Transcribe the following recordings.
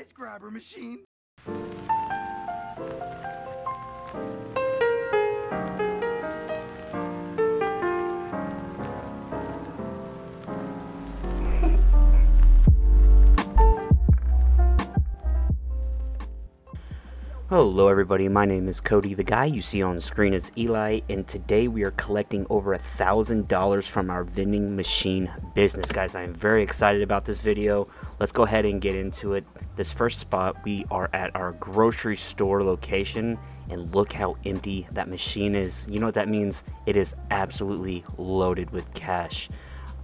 prize grabber machine. Hello everybody, my name is Cody. The guy you see on the screen is Eli, and today we are collecting over $1,000 from our vending machine business. Guys, I am very excited about this video. Let's go ahead and get into it. This first spot, we are at our grocery store location, and look how empty that machine is. You know what that means? It is absolutely loaded with cash.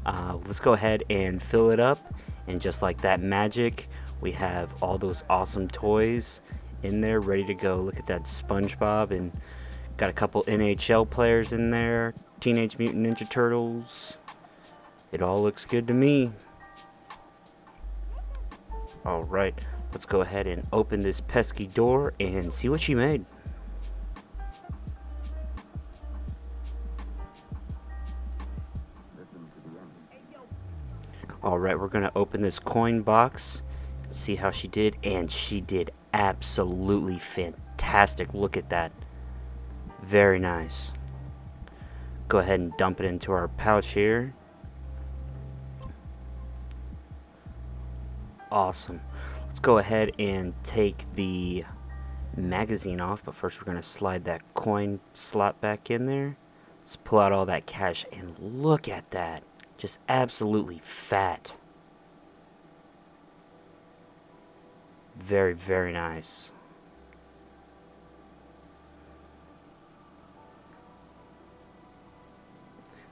Let's go ahead and fill it up, and just like that magic, we have all those awesome toys in there ready to go. Look at that SpongeBob, and got a couple NHL players in there, Teenage Mutant Ninja Turtles. It all looks good to me. All right, let's go ahead and open this pesky door and see what she made. All right, we're gonna open this coin box, see how she did, and she did absolutely fantastic. Look at that. Very nice. Go ahead and dump it into our pouch here. Awesome. Let's go ahead and take the magazine off, but first we're going to slide that coin slot back in there. Let's pull out all that cash, and look at that. Just absolutely fat. Very, very nice.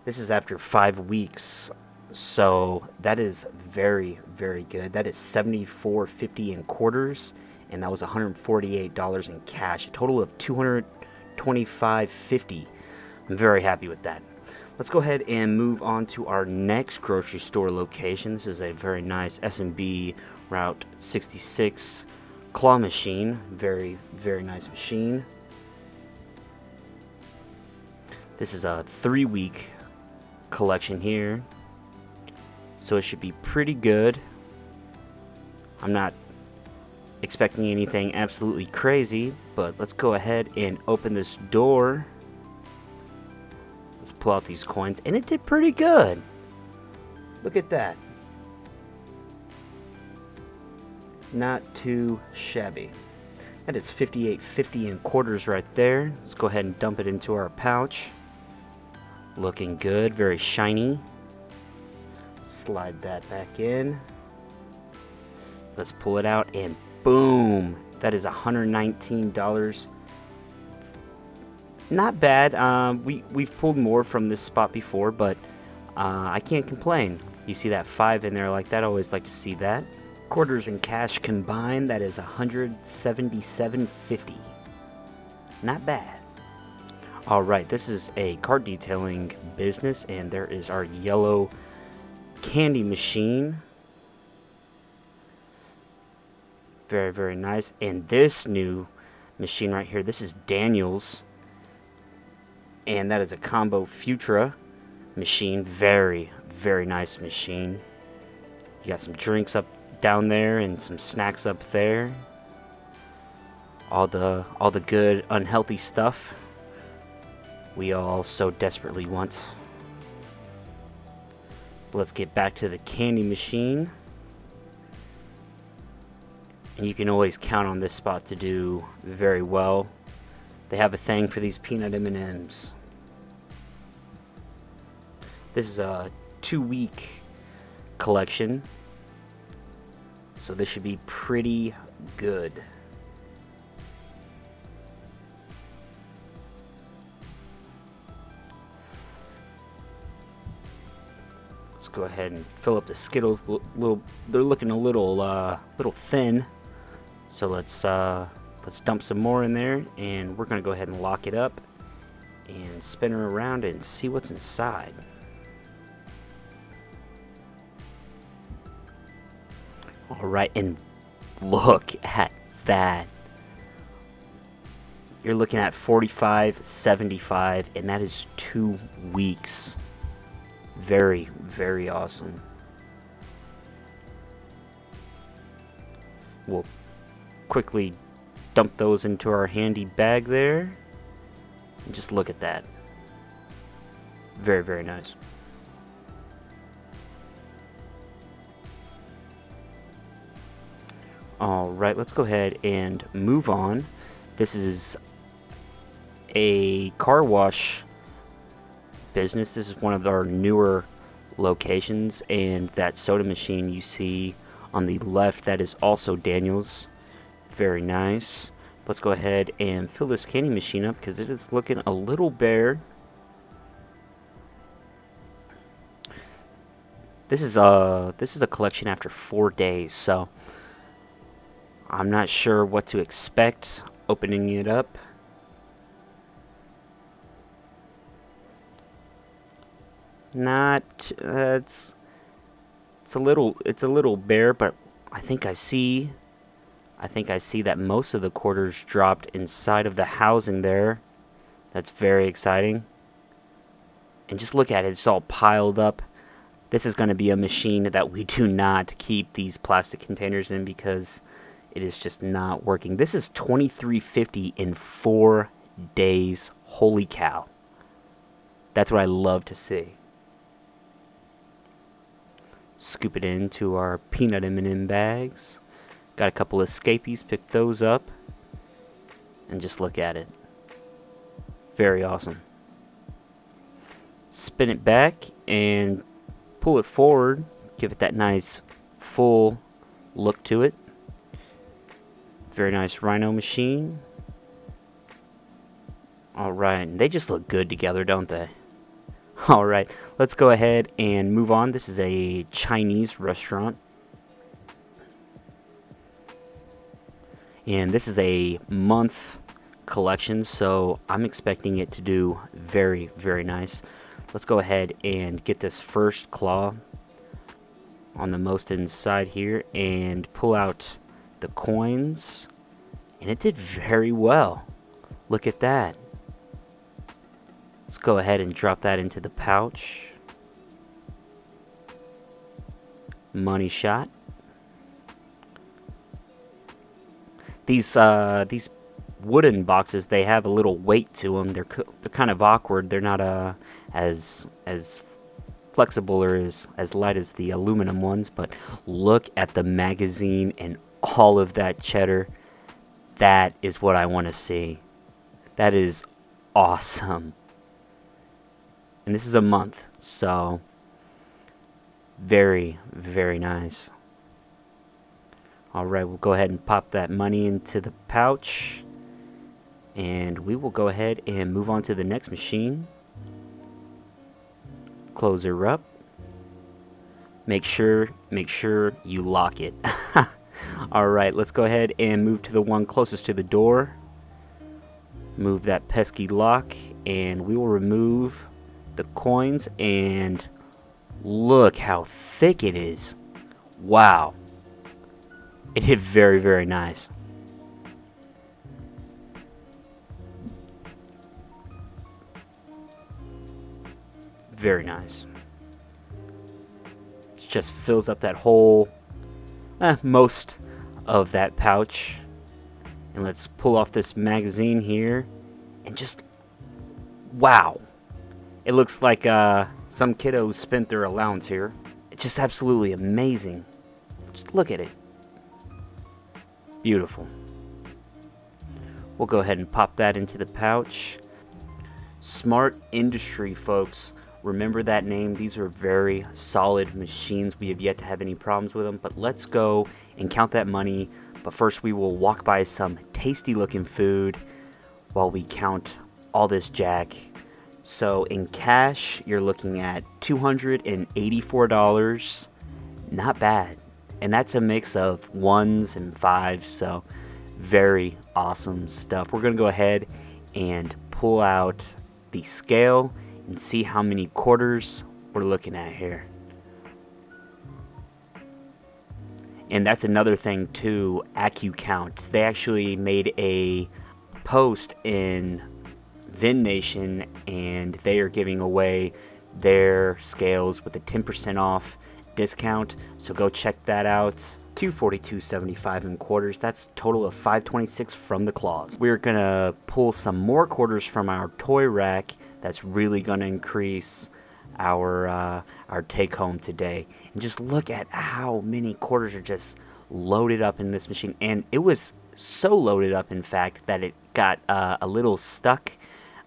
This is after 5 weeks, so that is very, very good. That is $74.50 in quarters, and that was $148 in cash, a total of $225.50. I'm very happy with that. Let's go ahead and move on to our next grocery store location. This is a very nice SB Route 66 claw machine. Very, very nice machine. This is a 3-week collection here, so it should be pretty good. I'm not expecting anything absolutely crazy, but let's go ahead and open this door. Let's pull out these coins, and it did pretty good. Look at that. Not too shabby. That is $58.50 in quarters right there. Let's go ahead and dump it into our pouch. Looking good, very shiny. Slide that back in. Let's pull it out, and boom! That is $119. Not bad. We've pulled more from this spot before, but I can't complain. You see that 5 in there like that, I always like to see that. Quarters and cash combined, that is $177.50. Not bad. All right, this is a car detailing business, and there is our yellow candy machine. Very, very nice. And this new machine right here, this is Daniel's. And that is a combo Futura machine. Very, very nice machine. You got some drinks up down there and some snacks up there. All the good unhealthy stuff we all so desperately want. But let's get back to the candy machine. And you can always count on this spot to do very well. They have a thing for these peanut M&Ms. This is a 2-week collection, so this should be pretty good. Let's go ahead and fill up the Skittles. They're looking a little thin, so let's dump some more in there, and we're gonna go ahead and lock it up and spin her around and see what's inside. All right, and look at that. You're looking at $45.75, and that is 2 weeks. Very, very awesome. We'll quickly dump those into our handy bag there. Just look at that. Very, very nice. Alright, let's go ahead and move on. This is a car wash business. This is one of our newer locations, and that soda machine you see on the left, that is also Daniel's. Very nice. Let's go ahead and fill this candy machine up because it is looking a little bare. This is a collection after 4 days, so I'm not sure what to expect opening it up. Not it's a little bare, but I think I see that most of the quarters dropped inside of the housing there. That's very exciting. And just look at it, it's all piled up. This is going to be a machine that we do not keep these plastic containers in because it is just not working. This is $23.50 in 4 days. Holy cow. That's what I love to see. Scoop it into our peanut M&M bags. Got a couple of escapees, pick those up. And just look at it. Very awesome. Spin it back and pull it forward. Give it that nice full look to it. Very nice rhino machine. Alright, they just look good together, don't they? Alright, let's go ahead and move on. This is a Chinese restaurant. And this is a month collection, so I'm expecting it to do very, very nice. Let's go ahead and get this first claw on the most inside here and pull out the coins, and it did very well. Look at that. Let's go ahead and drop that into the pouch. Money shot. These wooden boxes, they have a little weight to them. They're kind of awkward. They're not as flexible or as light as the aluminum ones. But look at the magazine and all of that cheddar. That is what I want to see. That is awesome. And this is a month, so very, very nice. Alright, we'll go ahead and pop that money into the pouch. And we will go ahead and move on to the next machine. Close her up. Make sure you lock it. Alright, let's go ahead and move to the one closest to the door. Move that pesky lock, and we will remove the coins, and look how thick it is. Wow. It did very, very nice. Very nice. It just fills up that whole most of that pouch. And let's pull off this magazine here and just wow. It looks like some kiddos spent their allowance here. It's just absolutely amazing. Just look at it. Beautiful. We'll go ahead and pop that into the pouch. Smart Industry, folks. Remember that name. These are very solid machines. We have yet to have any problems with them, but let's go and count that money. But first, we will walk by some tasty looking food while we count all this jack. So in cash, you're looking at $284. Not bad. And that's a mix of ones and fives. So very awesome stuff. We're going to go ahead and pull out the scale and see how many quarters we're looking at here. And that's another thing too, AccuCounts. They actually made a post in VendNation, and they are giving away their scales with a 10% off discount, so go check that out. $242.75 in quarters. That's total of $526 from the claws. We're gonna pull some more quarters from our toy rack. That's really gonna increase our take home today. And just look at how many quarters are just loaded up in this machine. And it was so loaded up, in fact, that it got a little stuck.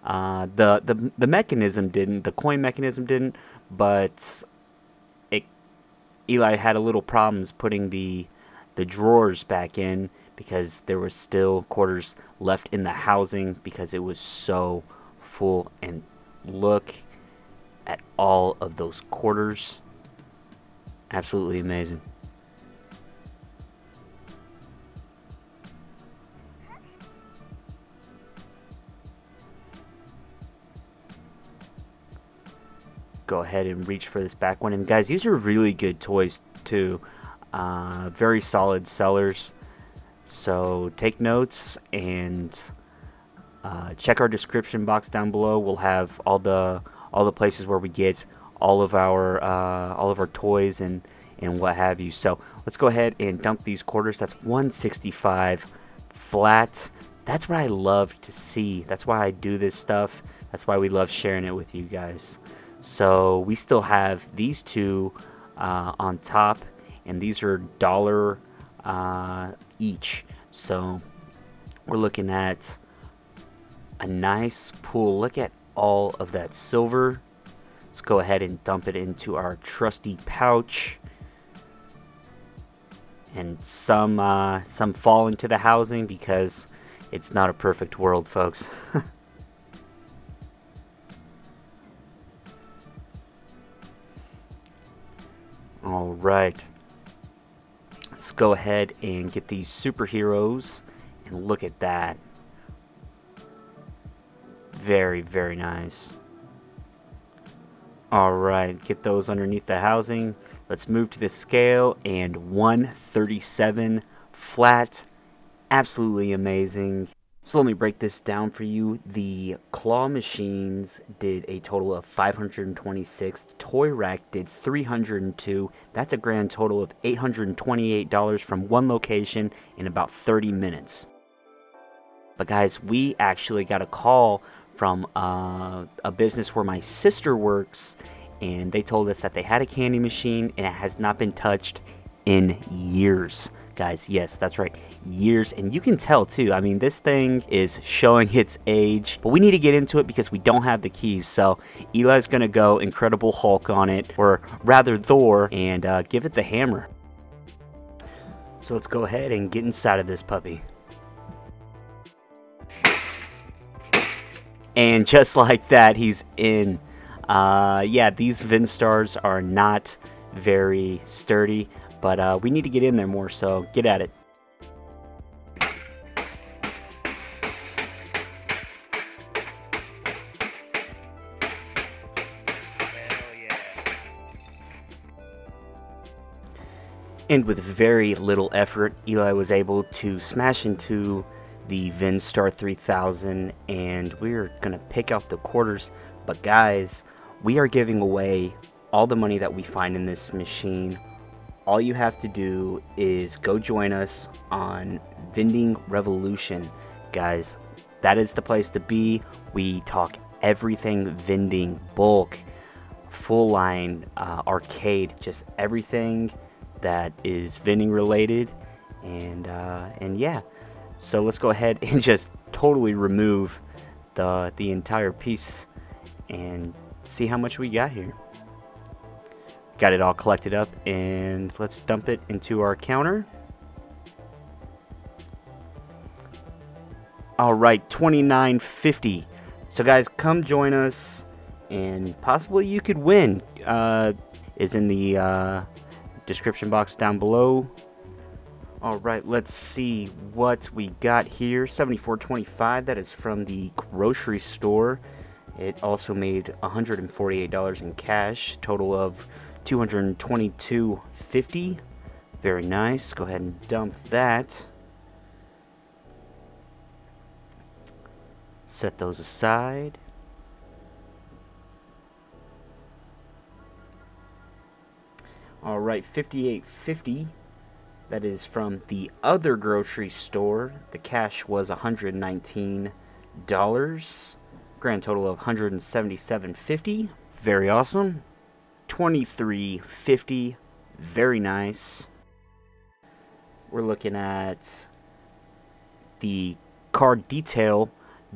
The mechanism didn't, the coin mechanism didn't, but Eli had a little problems putting the drawers back in because there was still quarters left in the housing because it was so full. And look at all of those quarters. Absolutely amazing. Go ahead and reach for this back one. And guys, these are really good toys too, very solid sellers, so take notes and check our description box down below. We'll have all the places where we get all of our toys and what have you. So let's go ahead and dump these quarters. That's $165 flat. That's what I love to see. That's why I do this stuff. That's why we love sharing it with you guys. So we still have these two on top, and these are $1 each. So we're looking at a nice pool. Look at all of that silver. Let's go ahead and dump it into our trusty pouch. And some fall into the housing because it's not a perfect world, folks. All right, let's go ahead and get these superheroes, and look at that. Very, very nice. All right, get those underneath the housing. Let's move to the scale, and $137 flat. Absolutely amazing. So let me break this down for you. The claw machines did a total of $526. The toy rack did $302. That's a grand total of $828 from one location in about 30 minutes. But guys, we actually got a call from a business where my sister works, and they told us that they had a candy machine and it has not been touched in years. Guys, yes, that's right, years. And you can tell too, I mean, this thing is showing its age, but we need to get into it because we don't have the keys. So Eli's gonna go Incredible Hulk on it, or rather Thor, and give it the hammer. So let's go ahead and get inside of this puppy. And just like that, he's in. Yeah, these Venstars are not very sturdy, but we need to get in there more, so get at it. And with very little effort, Eli was able to smash into the Vendstar 3000, and we're gonna pick out the quarters. But guys, we are giving away all the money that we find in this machine. All you have to do is go join us on Vending Revolution. Guys, that is the place to be. We talk everything vending, bulk, full line, arcade, just everything that is vending related. And yeah, so let's go ahead and just totally remove the entire piece and see how much we got here. Got it all collected up, and let's dump it into our counter. All right, $29.50. So guys, come join us, and possibly you could win. Is in the description box down below. All right, let's see what we got here. $74.25. That is from the grocery store. It also made $148 in cash. Total of $222.50. Very nice. Go ahead and dump that. Set those aside. All right, $58.50 That is from the other grocery store. The cash was $119. Grand total of $177.50. Very awesome. $23.50. Very nice. We're looking at the car detail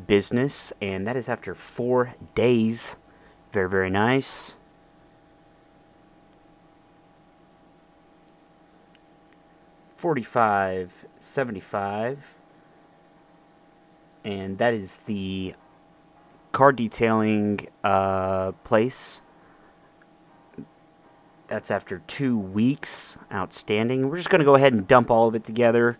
business, and that is after 4 days. Very, very nice. $45.75, and that is the car detailing place. That's after 2 weeks. Outstanding. We're just going to go ahead and dump all of it together.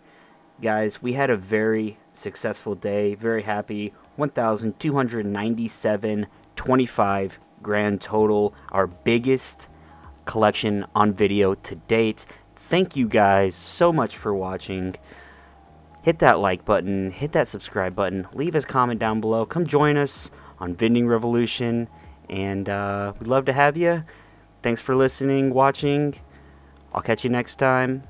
Guys, we had a very successful day. Very happy. $1,297.25 grand total. Our biggest collection on video to date. Thank you guys so much for watching. Hit that like button. Hit that subscribe button. Leave us a comment down below. Come join us on Vending Revolution. And we'd love to have you. Thanks for listening, watching. I'll catch you next time.